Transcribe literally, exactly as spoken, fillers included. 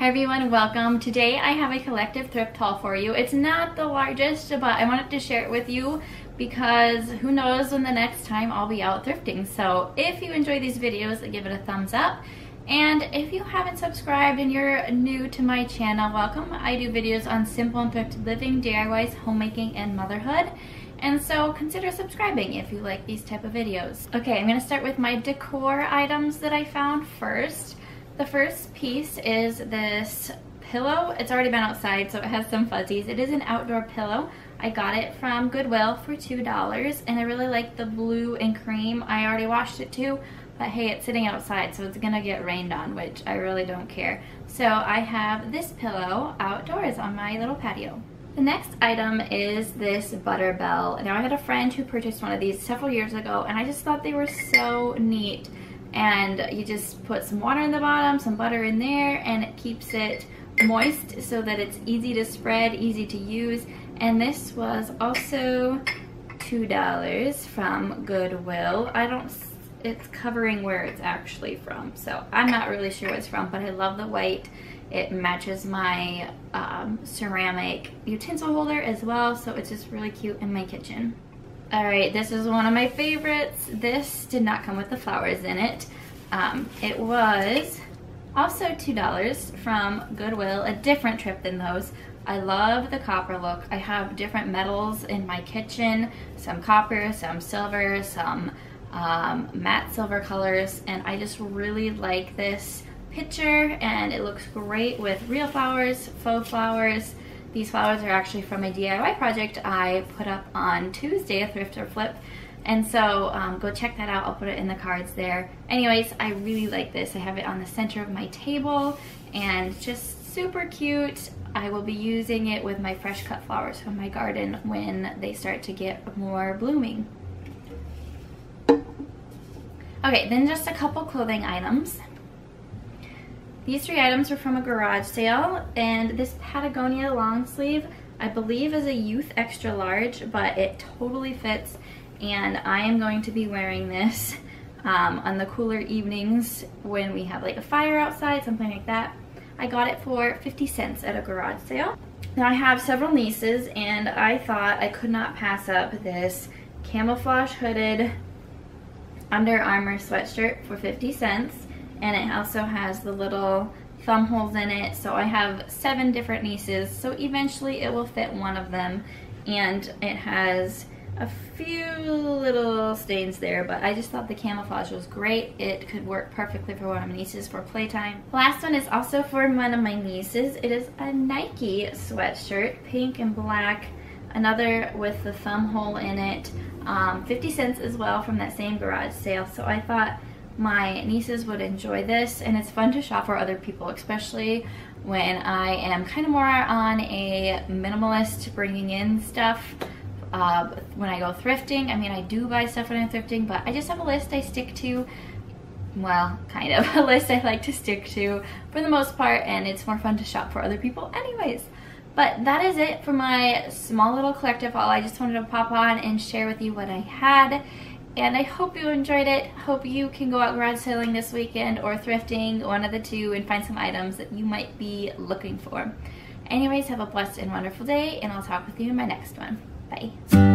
Hi everyone, welcome. Today I have a collective thrift haul for you. It's not the largest, but I wanted to share it with you because who knows when the next time I'll be out thrifting. So if you enjoy these videos, give it a thumbs up. And if you haven't subscribed and you're new to my channel, welcome. I do videos on simple and thrifted living, D I Ys, homemaking, and motherhood. And so consider subscribing if you like these type of videos. Okay, I'm gonna start with my decor items that I found first. The first piece is this pillow. It's already been outside, so it has some fuzzies. It is an outdoor pillow. I got it from Goodwill for two dollars, and I really like the blue and cream. I already washed it too, but hey, it's sitting outside, so it's gonna get rained on, which I really don't care. So I have this pillow outdoors on my little patio. The next item is this butterbell. Now, I had a friend who purchased one of these several years ago, and I just thought they were so neat. And you just put some water in the bottom, some butter in there, and it keeps it moist so that it's easy to spread, easy to use. And this was also two dollars from Goodwill. I don't, it's covering where it's actually from, so I'm not really sure what it's from, but I love the white. It matches my um, ceramic utensil holder as well, so it's just really cute in my kitchen. All right, this is one of my favorites. This did not come with the flowers in it. Um, it was also two dollars from Goodwill, a different trip than those. I love the copper look. I have different metals in my kitchen, some copper, some silver, some um, matte silver colors, and I just really like this picture, and it looks great with real flowers, faux flowers. These flowers are actually from a D I Y project I put up on Tuesday, a Thrift or Flip. And so um, go check that out. I'll put it in the cards there. Anyways, I really like this. I have it on the center of my table and just super cute. I will be using it with my fresh cut flowers from my garden when they start to get more blooming. Okay, then just a couple clothing items. These three items are from a garage sale, and this Patagonia long sleeve I believe is a youth extra large, but it totally fits, and I am going to be wearing this um, on the cooler evenings when we have like a fire outside, something like that. I got it for fifty cents at a garage sale. Now, I have several nieces, and I thought I could not pass up this camouflage hooded Under Armour sweatshirt for fifty cents. And it also has the little thumb holes in it. So I have seven different nieces, so eventually it will fit one of them. And it has a few little stains there, but I just thought the camouflage was great. It could work perfectly for one of my nieces for playtime. Last one is also for one of my nieces. It is a Nike sweatshirt, pink and black, another with the thumb hole in it. Um, fifty cents as well from that same garage sale, so I thought my nieces would enjoy this, and it's fun to shop for other people, especially when I am kind of more on a minimalist, bringing in stuff. Uh, when I go thrifting, I mean, I do buy stuff when I'm thrifting, but I just have a list I stick to. Well, kind of a list I like to stick to for the most part, and it's more fun to shop for other people anyways. But that is it for my small little collective haul. I just wanted to pop on and share with you what I had. And I hope you enjoyed it. Hope you can go out garage sailing this weekend or thrifting, one of the two, and find some items that you might be looking for. Anyways, have a blessed and wonderful day, and I'll talk with you in my next one. Bye.